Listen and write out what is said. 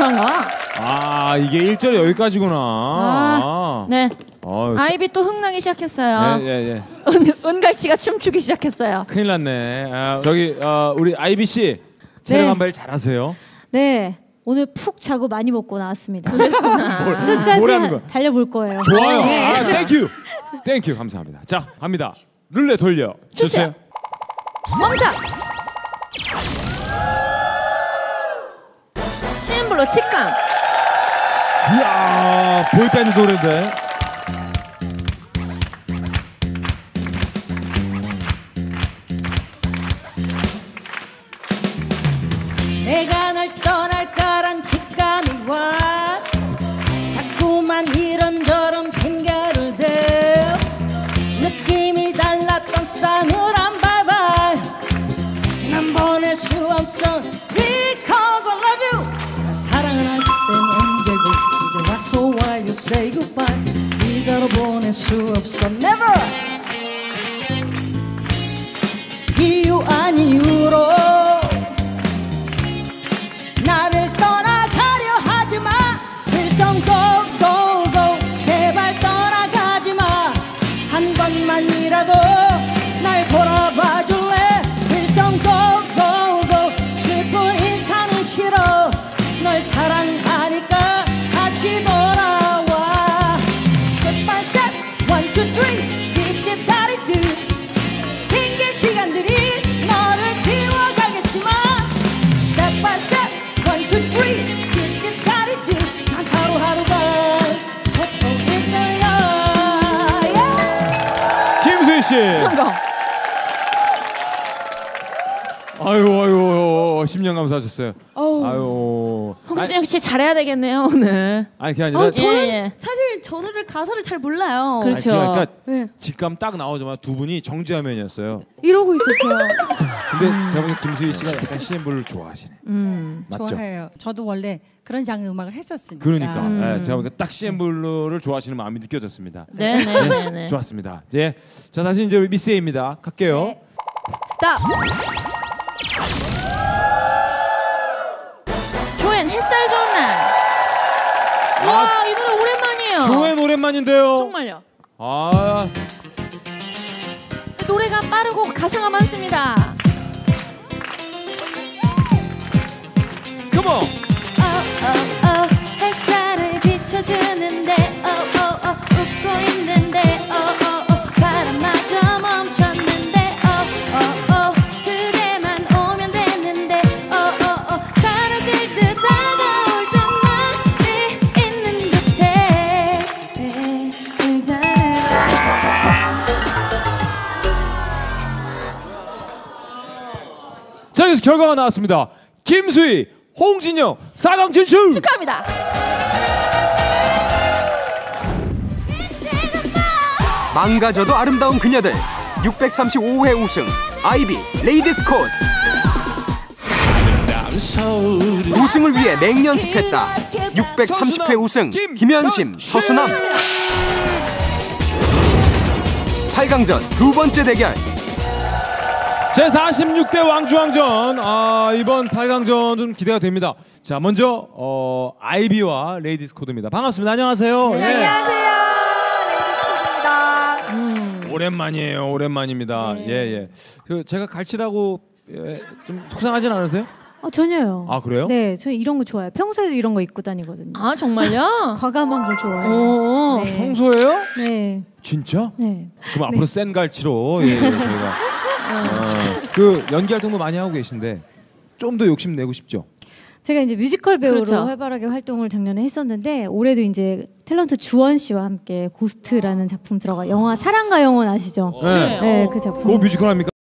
괜찮아. 아, 이게 1절이 여기까지구나. 아, 네. 아이비 또 흥나기 시작했어요. 예. 은갈치가 춤추기 시작했어요. 큰일 났네. 우리 아이비 씨 체력 한 발 잘하세요. 네. 오늘 푹 자고 많이 먹고 나왔습니다. 끝까지 달려볼 거예요. 좋아요. 아, 땡큐. 땡큐. 감사합니다. 자, 갑니다. 룰레 돌려 주세요. 멈춰. 신블로 직감. 이야, 보이밴드 노래인데. 내가 널 떠날 거란 직감이 와. 자꾸만 이런저런 핑계를 대. 느낌이 달랐던 싸늘한 바이바이. 난 보낼 수 없어 because I love you. 사랑을 할 땐 언제고 이제 와서 why you say goodbye. 이대로 보낼 수 없어 never. 이유 아닌 이유로 나를 떠나가려 하지마. Please don't go, go, go. 제발 떠나가지마. 한 번만이라도 날 돌아봐줄래. Please don't go, go, go. 슬픈 인사는 싫어. 널 사랑하니까 다시 돌아와. Step by step, 1, 2, 3. 딥딥 다리 딥. 핑계 시간들이 너를 지워가겠지만 Step by step. 1, 2, 3. 딥딥 다리 딥. 난 하루하루가 웃고 있어요. 김수희 씨 성공. 아유 10년 감사하셨어요. 아유, 홍진영 씨 잘해야 되겠네요 오늘. 아니 그게 아니라 저는 사실 전우를 가사를 잘 몰라요. 그렇죠. 아니, 그러니까 네. 직감 딱 나오자마자 두 분이 정지화면이었어요. 이러고 있었어요. 근데 제가 보기엔 김수희 씨가 약간 CM블을 좋아하시네. 맞죠? 좋아해요. 저도 원래 그런 장르 음악을 했었으니까. 그러니까 네, 제가 보니까 딱 CM블을 좋아하시는 마음이 느껴졌습니다. 네. 좋았습니다. 예, 자 다시 이제 미스 A입니다. 갈게요. 네. 스탑. 조앤 햇살 좋은 날. 와, 이 노래 오랜만이에요. 조앤 오랜만인데요. 정말요. 아, 노래가 빠르고 가사가 많습니다. 어어어 햇살을 비춰주는데 어어어 웃고 있는데 어어어 바람마저 멈췄는데 어어어 그대만 오면 되는데 어어어 사라질 듯 다가올 듯 맘이 있는 듯해. 자, 여기서 결과가 나왔습니다. 김수희, 홍진영 4강 진출! 축하합니다. 망가져도 아름다운 그녀들 635회 우승 아이비 레이디스코드. 우승을 위해 맹연습했다. 630회 우승 김현심 서수남. 8강전 두 번째 대결 제46대 왕중왕전. 아, 이번 8강전 좀 기대가 됩니다. 자, 먼저 아이비와 레이디스코드입니다. 반갑습니다. 안녕하세요. 네, 예. 안녕하세요. 레이디스코드입니다. 오랜만이에요. 오랜만입니다. 네. 예. 그 제가 갈치라고 좀 속상하진 않으세요? 전혀요. 아, 그래요? 네, 저 이런 거 좋아해요. 평소에도 이런 거 입고 다니거든요. 아, 정말요? 과감한 걸 좋아해요. 네. 평소에요? 네. 진짜? 네. 그럼 앞으로 센 갈치로 저희가. 그 연기 활동도 많이 하고 계신데 좀 더 욕심 내고 싶죠? 제가 이제 뮤지컬 배우로 활발하게 활동을 작년에 했었는데 올해도 이제 탤런트 주원 씨와 함께 고스트라는 작품 들어가 영화 사랑과 영혼 아시죠? 네. 그 작품. 그거 뮤지컬 합니까?